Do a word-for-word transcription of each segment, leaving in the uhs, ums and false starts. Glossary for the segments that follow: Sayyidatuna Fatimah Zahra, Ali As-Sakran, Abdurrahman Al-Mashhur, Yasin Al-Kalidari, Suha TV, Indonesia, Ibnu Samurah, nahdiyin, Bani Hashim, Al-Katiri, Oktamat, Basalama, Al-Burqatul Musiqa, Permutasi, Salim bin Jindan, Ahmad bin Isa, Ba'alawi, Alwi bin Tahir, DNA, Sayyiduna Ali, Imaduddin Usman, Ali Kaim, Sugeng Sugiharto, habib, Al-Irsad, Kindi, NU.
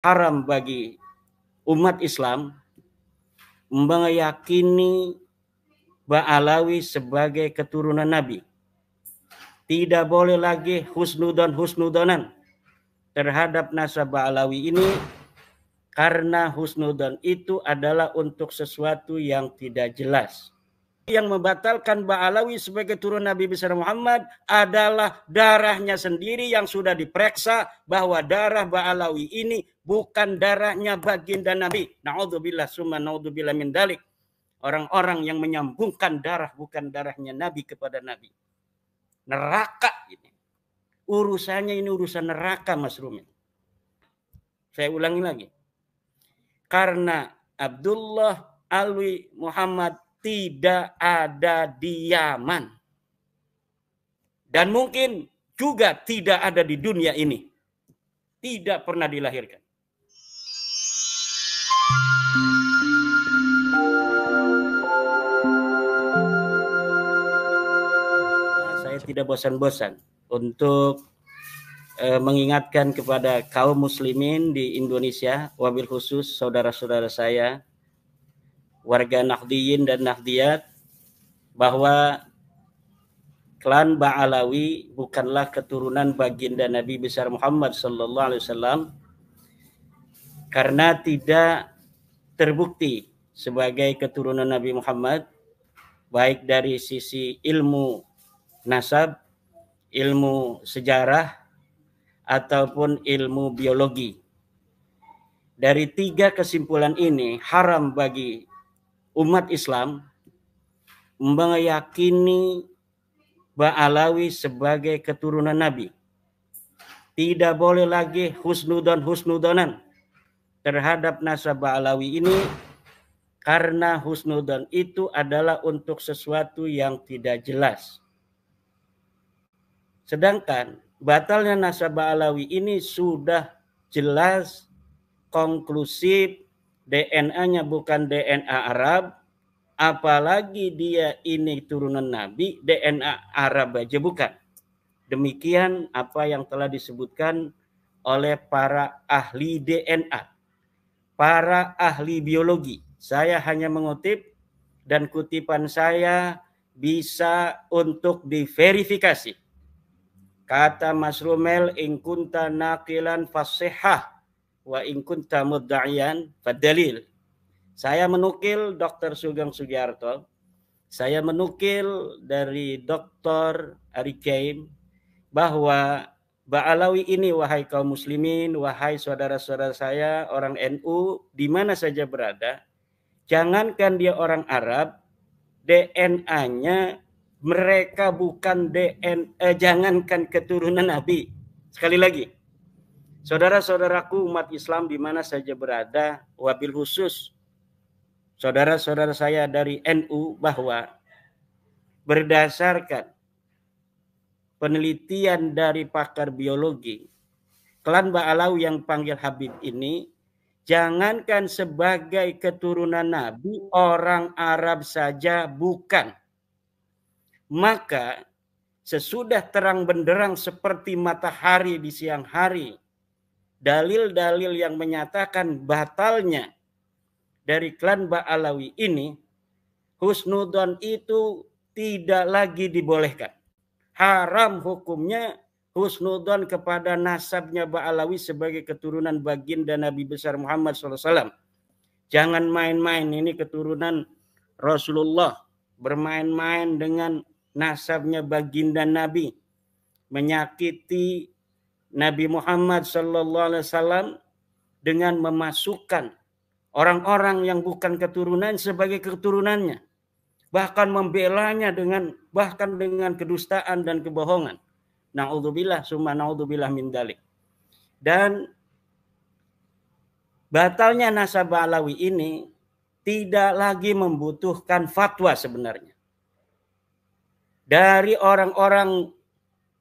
haram bagi umat Islam meyakini Ba'alawi sebagai keturunan Nabi. Tidak boleh lagi husnudon-husnudonan terhadap nasab Ba'alawi ini, karena husnudon itu adalah untuk sesuatu yang tidak jelas. Yang membatalkan Ba'alawi sebagai keturunan Nabi besar Muhammad adalah darahnya sendiri yang sudah diperiksa bahwa darah Ba'alawi ini bukan darahnya baginda Nabi. Na'udzubillah summa na'udzubillah min dalik. Orang-orang yang menyambungkan darah bukan darahnya Nabi kepada Nabi. Neraka ini. Urusannya ini urusan neraka, Mas Rumin. Saya ulangi lagi. Karena Abdullah, Alwi, Muhammad tidak ada di Yaman. Dan mungkin juga tidak ada di dunia ini. Tidak pernah dilahirkan. Tidak bosan-bosan untuk eh, mengingatkan kepada kaum muslimin di Indonesia, wabil khusus saudara-saudara saya, warga Nahdliyin dan Nahdliyat, bahwa klan Ba'alawi bukanlah keturunan baginda Nabi besar Muhammad sallallahu alaihi wasallam, karena tidak terbukti sebagai keturunan Nabi Muhammad, baik dari sisi ilmu nasab, ilmu sejarah, ataupun ilmu biologi. Dari tiga kesimpulan ini, haram bagi umat Islam meyakini Ba'alawi sebagai keturunan Nabi. Tidak boleh lagi husnudon-husnudonan terhadap nasab Ba'alawi ini, karena husnudon itu adalah untuk sesuatu yang tidak jelas. Sedangkan batalnya nasab Ba'alawi ini sudah jelas, konklusif, D N A-nya bukan D N A Arab, apalagi dia ini turunan Nabi, D N A Arab aja bukan. Demikian apa yang telah disebutkan oleh para ahli D N A, para ahli biologi. Saya hanya mengutip, dan kutipan saya bisa untuk diverifikasi. Kata Mas Rumel, in kunta naqilan fasihah wa in kunta mudda'iyan fadalil. Saya menukil Doktor Sugeng Sugiharto, saya menukil dari Doktor Ali Kaim bahwa Ba'alawi ini, wahai kaum muslimin, wahai saudara-saudara saya orang N U di mana saja berada, jangankan dia orang Arab, D N A-nya mereka bukan D N A, jangankan keturunan Nabi. Sekali lagi, saudara-saudaraku umat Islam di mana saja berada, wabil khusus saudara-saudara saya dari N U, bahwa berdasarkan penelitian dari pakar biologi, klan Ba'alawi yang panggil Habib ini, jangankan sebagai keturunan Nabi, orang Arab saja bukan. Maka sesudah terang benderang seperti matahari di siang hari, dalil-dalil yang menyatakan batalnya dari klan Ba'alawi ini, husnudon itu tidak lagi dibolehkan. Haram hukumnya husnudon kepada nasabnya Ba'alawi sebagai keturunan baginda Nabi besar Muhammad shallallahu alaihi wasallam. Jangan main-main, ini keturunan Rasulullah, bermain-main dengan nasabnya baginda Nabi, menyakiti Nabi Muhammad sallallahu alaihi wasallam dengan memasukkan orang-orang yang bukan keturunan sebagai keturunannya, bahkan membelanya dengan bahkan dengan kedustaan dan kebohongan. Na'udzubillah summa na'udzubillah min dzalik. Dan batalnya nasab Ba'alawi ini tidak lagi membutuhkan fatwa sebenarnya dari orang-orang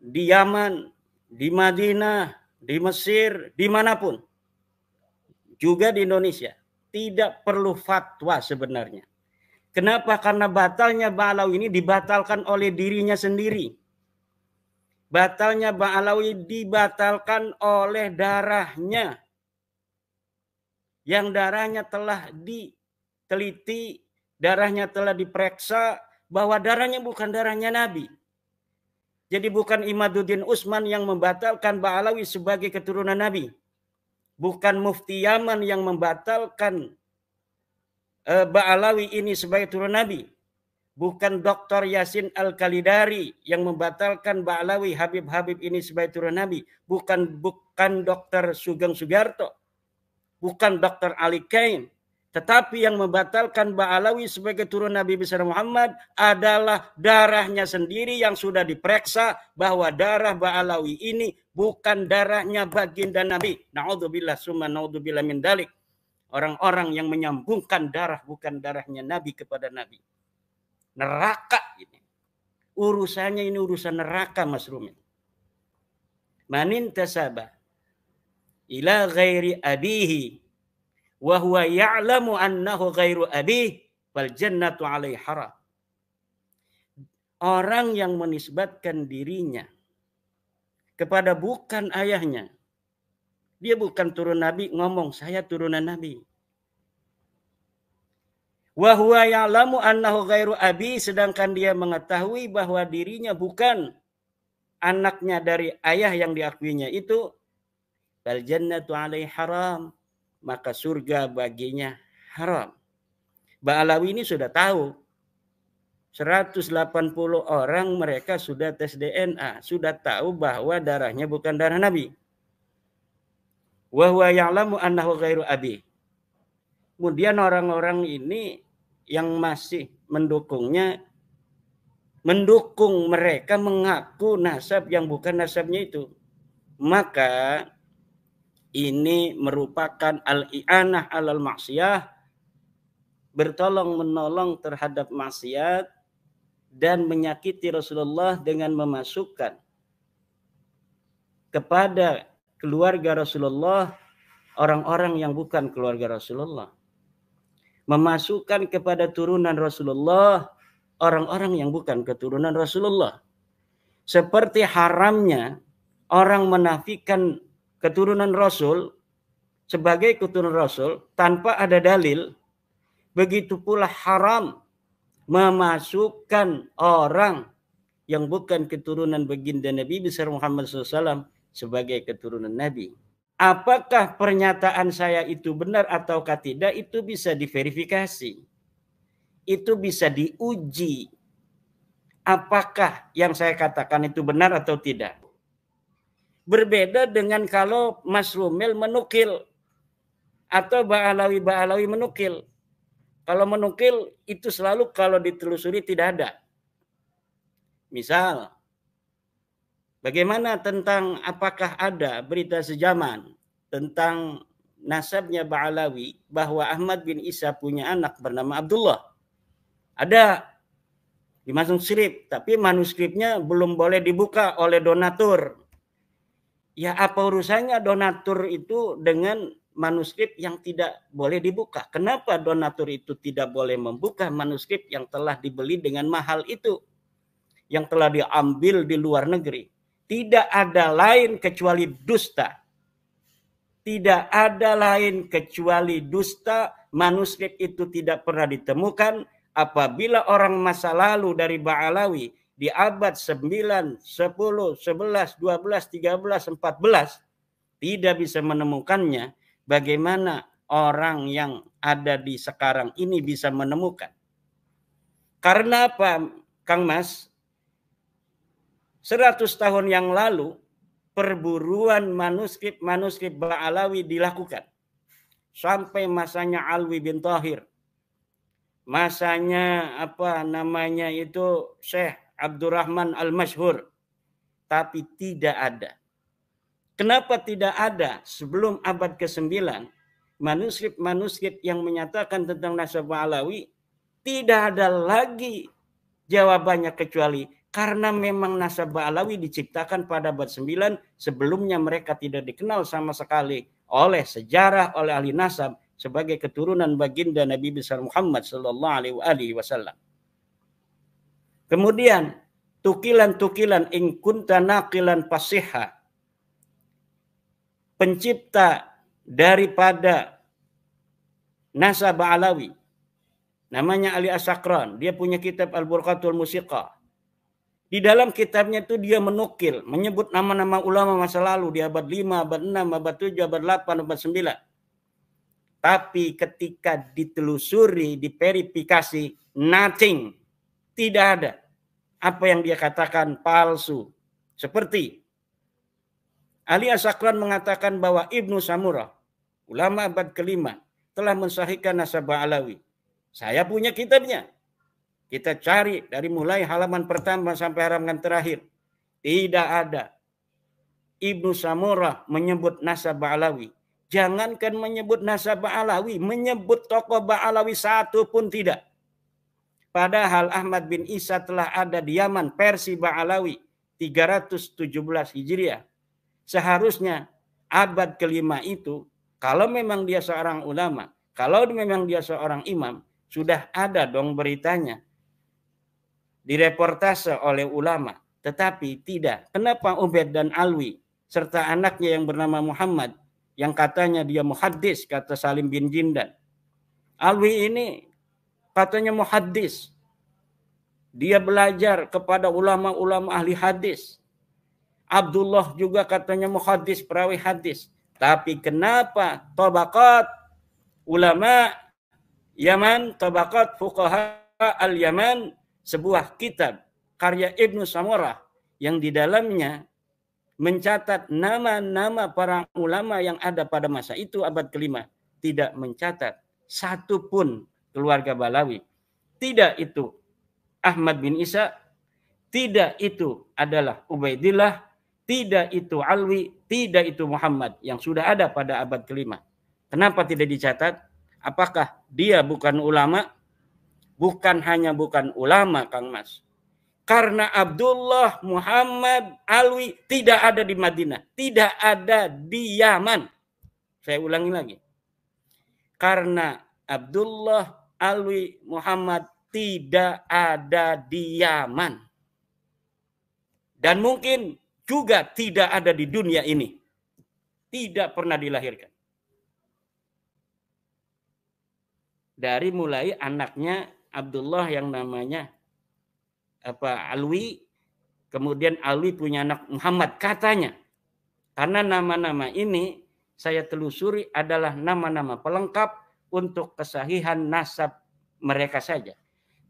di Yaman, di Madinah, di Mesir, dimanapun, juga di Indonesia. Tidak perlu fatwa sebenarnya. Kenapa? Karena batalnya Ba'alawi ini dibatalkan oleh dirinya sendiri. Batalnya Ba'alawi dibatalkan oleh darahnya. yang darahnya telah diteliti, darahnya telah diperiksa bahwa darahnya bukan darahnya Nabi. Jadi bukan Imaduddin Usman yang membatalkan Ba'alawi sebagai keturunan Nabi. Bukan Mufti Yaman yang membatalkan Ba'alawi ini sebagai keturunan Nabi. Bukan Doktor Yasin Al-Kalidari yang membatalkan Ba'alawi Habib-Habib ini sebagai turun Nabi. Bukan bukan Doktor Sugeng Sugiharto. Bukan Doktor Ali Kaim. Tetapi yang membatalkan Ba'alawi sebagai turun Nabi besar Muhammad adalah darahnya sendiri yang sudah diperiksa bahwa darah Ba'alawi ini bukan darahnya baginda Nabi. Na'udzubillah summa na'udzubillah min dalik. Orang-orang yang menyambungkan darah bukan darahnya Nabi kepada Nabi. Neraka ini. Urusannya ini urusan neraka, Mas Rumin. Manintasaba ila ghairi abihi wa huwa ya'lamu annahu ghairu abihi wal jannatu 'alaihi haram. Orang yang menisbatkan dirinya kepada bukan ayahnya. Dia bukan turun Nabi, ngomong saya turunan Nabi. Wa huwa ya'lamu annahu ghairu abi, sedangkan dia mengetahui bahwa dirinya bukan anaknya dari ayah yang diakuinya itu. Bal jannatu 'alaihi haram, maka surga baginya haram. Ba'alawi ini sudah tahu. seratus delapan puluh orang mereka sudah tes D N A, sudah tahu bahwa darahnya bukan darah Nabi. Wa huwa ya'lamu annahu ghairu abi. Kemudian orang-orang ini yang masih mendukungnya, mendukung mereka mengaku nasab yang bukan nasabnya itu. Maka ini merupakan al-i'anah alal maksiyah, bertolong menolong terhadap maksiat dan menyakiti Rasulullah dengan memasukkan kepada keluarga Rasulullah orang-orang yang bukan keluarga Rasulullah. Memasukkan kepada turunan Rasulullah orang-orang yang bukan keturunan Rasulullah. Seperti haramnya orang menafikan keturunan Rasul sebagai keturunan Rasul tanpa ada dalil, begitu pula haram memasukkan orang yang bukan keturunan baginda Nabi besar Muhammad shallallahu alaihi wasallam sebagai keturunan Nabi. Apakah pernyataan saya itu benar ataukah tidak, itu bisa diverifikasi. Itu bisa diuji. Apakah yang saya katakan itu benar atau tidak. Berbeda dengan kalau Mas Rumil menukil. Atau Ba'alawi-Ba'alawi menukil. Kalau menukil itu selalu kalau ditelusuri tidak ada. Misal. Bagaimana tentang apakah ada berita sejaman tentang nasabnya Ba'alawi bahwa Ahmad bin Isa punya anak bernama Abdullah? Ada di manuskrip, tapi manuskripnya belum boleh dibuka oleh donatur. Ya apa urusannya donatur itu dengan manuskrip yang tidak boleh dibuka? Kenapa donatur itu tidak boleh membuka manuskrip yang telah dibeli dengan mahal itu, yang telah diambil di luar negeri? Tidak ada lain kecuali dusta. Tidak ada lain kecuali dusta. Manuskrip itu tidak pernah ditemukan. Apabila orang masa lalu dari Ba'alawi di abad sembilan, sepuluh, sebelas, dua belas, tiga belas, empat belas tidak bisa menemukannya, bagaimana orang yang ada di sekarang ini bisa menemukan? Karena apa, Kang Mas? seratus tahun yang lalu perburuan manuskrip-manuskrip Ba'alawi dilakukan. Sampai masanya Alwi bin Tahir. Masanya apa namanya itu Syekh Abdurrahman Al-Mashhur. Tapi tidak ada. Kenapa tidak ada? Sebelum abad kesembilan manuskrip-manuskrip yang menyatakan tentang nasab Ba'alawi tidak ada lagi jawabannya kecuali karena memang nasab Ba'alawi diciptakan pada abad sembilan, sebelumnya mereka tidak dikenal sama sekali oleh sejarah, oleh ahli nasab sebagai keturunan baginda Nabi besar Muhammad sallallahu alaihi wasallam. Kemudian tukilan-tukilan in kunta naqilan pasiha. Pencipta daripada nasab Ba'alawi, namanya Ali As-Sakran, dia punya kitab Al-Burqatul Musiqa. Di dalam kitabnya itu dia menukil, menyebut nama-nama ulama masa lalu di abad lima, abad enam, abad tujuh, abad delapan, abad sembilan. Tapi ketika ditelusuri, diverifikasi, nothing, tidak ada. Apa yang dia katakan palsu. Seperti Ali As-Sakran mengatakan bahwa Ibnu Samurah, ulama abad kelima, telah mensahihkan nasab Ba'alawi. Saya punya kitabnya. Kita cari dari mulai halaman pertama sampai halaman terakhir. Tidak ada. Ibnu Samurah menyebut nasab Ba'alawi. Jangankan menyebut nasab Ba'alawi, menyebut tokoh Ba'alawi satu pun tidak. Padahal Ahmad bin Isa telah ada di Yaman, versi Ba'alawi tiga ratus tujuh belas Hijriah. Seharusnya abad kelima itu, kalau memang dia seorang ulama, kalau memang dia seorang imam, sudah ada dong beritanya. Direportase oleh ulama. Tetapi tidak. Kenapa Ubaid dan Alwi serta anaknya yang bernama Muhammad, yang katanya dia muhaddis, kata Salim bin Jindan. Alwi ini katanya muhaddis. Dia belajar kepada ulama-ulama ahli hadis. Abdullah juga katanya muhaddis, perawi hadis. Tapi kenapa tabaqat ulama Yaman, tabaqat fuqaha al-Yaman, sebuah kitab karya Ibnu Samurah yang di dalamnya mencatat nama-nama para ulama yang ada pada masa itu abad kelima, tidak mencatat satu pun keluarga Ba'alawi. Tidak itu Ahmad bin Isa, tidak itu adalah Ubaidillah, tidak itu Alwi, tidak itu Muhammad yang sudah ada pada abad kelima. Kenapa tidak dicatat? Apakah dia bukan ulama? Bukan hanya bukan ulama, Kang Mas. Karena Abdullah, Muhammad, Alwi tidak ada di Madinah. Tidak ada di Yaman. Saya ulangi lagi. Karena Abdullah, Alwi, Muhammad tidak ada di Yaman. Dan mungkin juga tidak ada di dunia ini. Tidak pernah dilahirkan. Dari mulai anaknya Abdullah yang namanya apa Alwi, kemudian Alwi punya anak Muhammad katanya. Karena nama-nama ini saya telusuri adalah nama-nama pelengkap untuk kesahihan nasab mereka saja.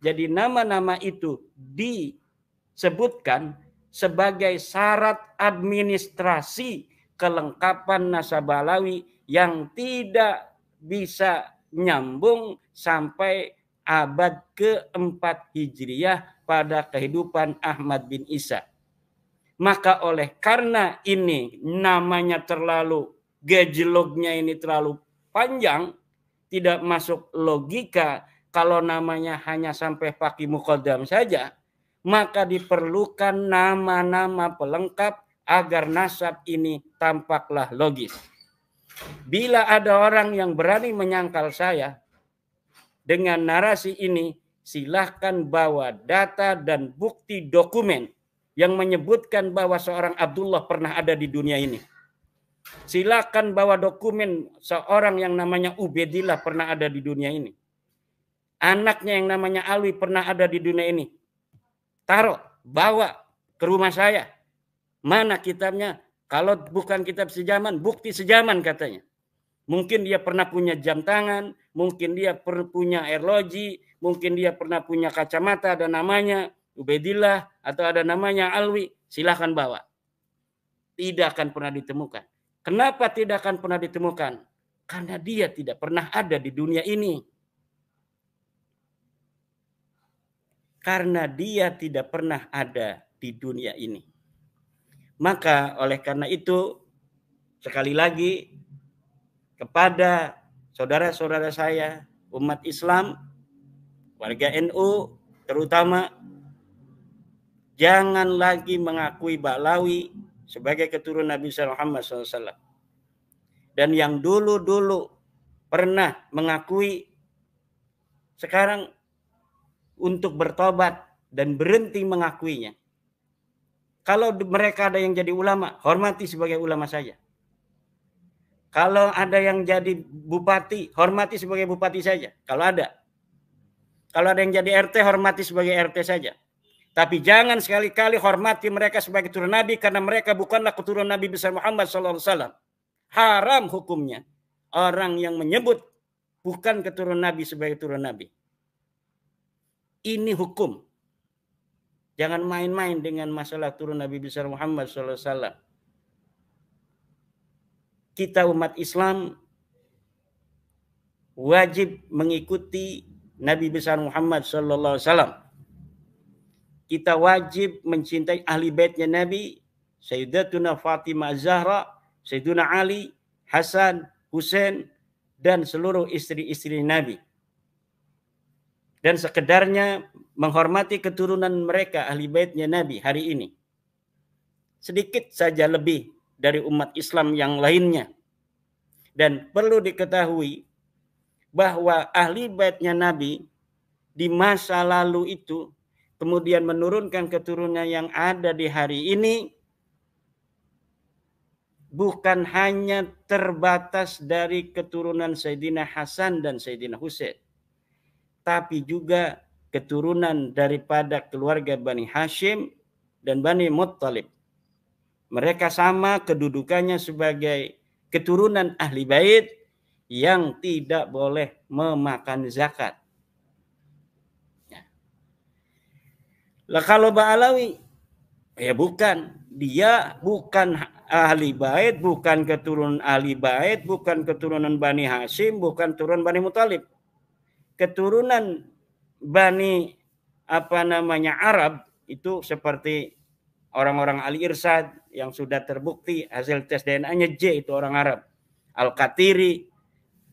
Jadi nama-nama itu disebutkan sebagai syarat administrasi kelengkapan nasab Ba'alawi yang tidak bisa nyambung sampai abad keempat Hijriah pada kehidupan Ahmad bin Isa. Maka oleh karena ini namanya terlalu, gejlognya ini terlalu panjang, tidak masuk logika kalau namanya hanya sampai Faqih Muqaddam saja, maka diperlukan nama-nama pelengkap agar nasab ini tampaklah logis. Bila ada orang yang berani menyangkal saya dengan narasi ini, silahkan bawa data dan bukti dokumen yang menyebutkan bahwa seorang Abdullah pernah ada di dunia ini. Silahkan bawa dokumen seorang yang namanya Ubaidillah pernah ada di dunia ini. Anaknya yang namanya Alwi pernah ada di dunia ini. Taruh, bawa ke rumah saya. Mana kitabnya? Kalau bukan kitab sejaman, bukti sejaman katanya. Mungkin dia pernah punya jam tangan, mungkin dia pernah punya erloji, mungkin dia pernah punya kacamata, ada namanya Ubaidillah atau ada namanya Alwi, silahkan bawa. Tidak akan pernah ditemukan. Kenapa tidak akan pernah ditemukan? Karena dia tidak pernah ada di dunia ini. Karena dia tidak pernah ada di dunia ini. Maka oleh karena itu, sekali lagi kepada saudara-saudara saya, umat Islam, warga N U terutama, jangan lagi mengakui Ba'alawi sebagai keturunan Nabi Muhammad shallallahu alaihi wasallam. Dan yang dulu-dulu pernah mengakui, sekarang untuk bertobat dan berhenti mengakuinya. Kalau mereka ada yang jadi ulama, hormati sebagai ulama saja. Kalau ada yang jadi bupati, hormati sebagai bupati saja. Kalau ada. Kalau ada yang jadi R T, hormati sebagai R T saja. Tapi jangan sekali-kali hormati mereka sebagai turun Nabi, karena mereka bukanlah keturunan Nabi besar Muhammad shallallahu alaihi wasallam. Haram hukumnya orang yang menyebut bukan keturunan Nabi sebagai turun Nabi. Ini hukum. Jangan main-main dengan masalah turun Nabi besar Muhammad shallallahu alaihi wasallam. Kita umat Islam wajib mengikuti Nabi besar Muhammad shallallahu alaihi wasallam. Kita wajib mencintai ahli baitnya Nabi, Sayyidatuna Fatimah Zahra, Sayyiduna Ali, Hasan, Husain, dan seluruh istri-istri Nabi. Dan sekedarnya menghormati keturunan mereka, ahli baitnya Nabi hari ini. Sedikit saja lebih dari umat Islam yang lainnya. Dan perlu diketahui bahwa ahli baitnya Nabi di masa lalu itu kemudian menurunkan keturunan yang ada di hari ini bukan hanya terbatas dari keturunan Sayyidina Hasan dan Sayyidina Husain, tapi juga keturunan daripada keluarga Bani Hashim dan Bani Muttalib. Mereka sama kedudukannya sebagai keturunan ahli bait yang tidak boleh memakan zakat. Lah kalau Ba'alawi, ya bukan. Dia bukan ahli bait, bukan keturunan ahli bait, bukan keturunan Bani Hashim, bukan keturunan Bani Muttalib. Keturunan Bani apa namanya Arab itu seperti orang-orang Al-Irsad yang sudah terbukti hasil tes D N A-nya J itu orang Arab. Al-Katiri,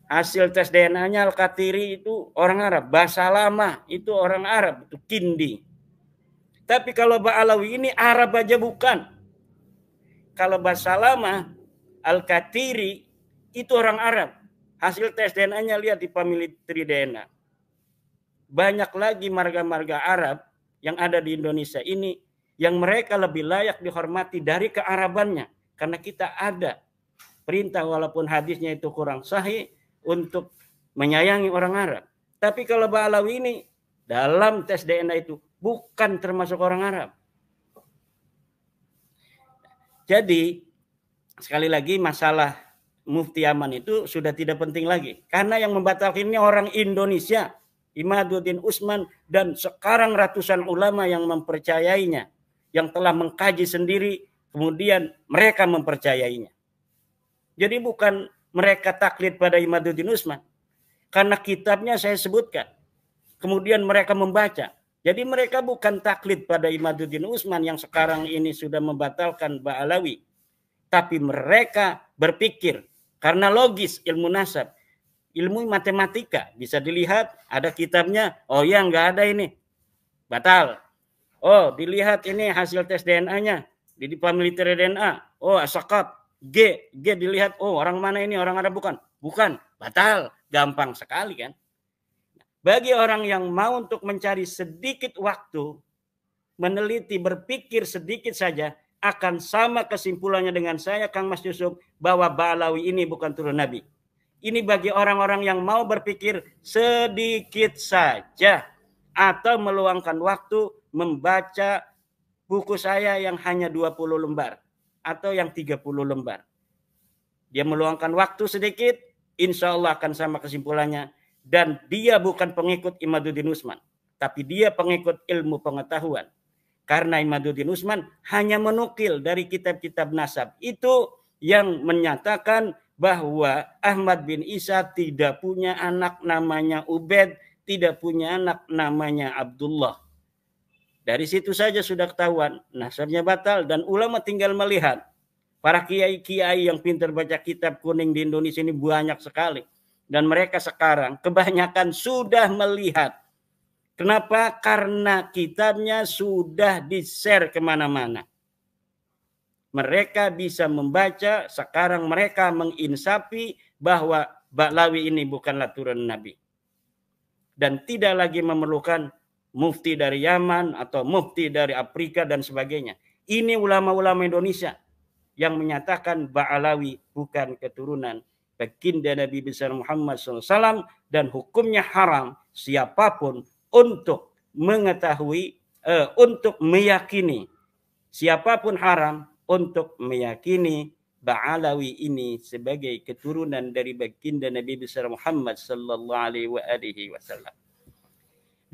hasil tes D N A-nya Al-Katiri itu orang Arab. Basalama itu orang Arab, itu Kindi. Tapi kalau Ba'alawi ini Arab aja bukan. Kalau Basalama, Al-Katiri itu orang Arab. Hasil tes D N A-nya lihat di family tree D N A. Banyak lagi marga-marga Arab yang ada di Indonesia ini yang mereka lebih layak dihormati dari kearabannya. Karena kita ada perintah walaupun hadisnya itu kurang sahih untuk menyayangi orang Arab. Tapi kalau Ba'alawi ini dalam tes D N A itu bukan termasuk orang Arab. Jadi sekali lagi masalah Mufti Yaman itu sudah tidak penting lagi. Karena yang membatalkannya orang Indonesia. Imaduddin Usman dan sekarang ratusan ulama yang mempercayainya. Yang telah mengkaji sendiri kemudian mereka mempercayainya. Jadi bukan mereka taklid pada Imaduddin Usman. Karena kitabnya saya sebutkan. Kemudian mereka membaca. Jadi mereka bukan taklid pada Imaduddin Usman yang sekarang ini sudah membatalkan Ba'alawi. Tapi mereka berpikir karena logis ilmu nasab. Ilmu matematika bisa dilihat ada kitabnya. Oh ya nggak ada ini. Batal. Oh dilihat ini hasil tes D N A-nya. Di family tree D N A. Oh asakab. G. G dilihat. Oh orang mana ini? Orang Arab bukan? Bukan. Batal. Gampang sekali kan. Bagi orang yang mau untuk mencari sedikit waktu, meneliti, berpikir sedikit saja, akan sama kesimpulannya dengan saya, Kang Mas Yusuf, bahwa Ba'alawi ini bukan turun Nabi. Ini bagi orang-orang yang mau berpikir sedikit saja, atau meluangkan waktu membaca buku saya yang hanya dua puluh lembar, atau yang tiga puluh lembar. Dia meluangkan waktu sedikit, insya Allah akan sama kesimpulannya. Dan dia bukan pengikut Imaduddin Usman. Tapi dia pengikut ilmu pengetahuan. Karena Imaduddin Usman hanya menukil dari kitab-kitab nasab. Itu yang menyatakan bahwa Ahmad bin Isa tidak punya anak namanya Ubaid. Tidak punya anak namanya Abdullah. Dari situ saja sudah ketahuan. Nasabnya batal dan ulama tinggal melihat. Para kiai-kiai yang pintar baca kitab kuning di Indonesia ini banyak sekali. Dan mereka sekarang kebanyakan sudah melihat. Kenapa? Karena kitabnya sudah di-share kemana-mana. Mereka bisa membaca, sekarang mereka menginsafi bahwa Ba'alawi ini bukanlah turun Nabi. Dan tidak lagi memerlukan mufti dari Yaman atau mufti dari Afrika dan sebagainya. Ini ulama-ulama Indonesia yang menyatakan Ba'alawi bukan keturunan baginda Nabi besar Muhammad shallallahu alaihi wasallam, dan hukumnya haram siapapun untuk mengetahui, eh, untuk meyakini, siapapun haram untuk meyakini Ba'alawi ini sebagai keturunan dari baginda Nabi besar Muhammad sallallahu alaihi wasallam.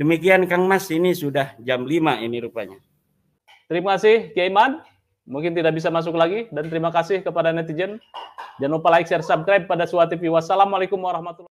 Demikian Kang Mas, ini sudah jam lima ini rupanya. Terima kasih Kiai Man, mungkin tidak bisa masuk lagi, dan terima kasih kepada netizen. Jangan lupa like, share, subscribe pada Suha T V. Wassalamualaikum warahmatullahi wabarakatuh.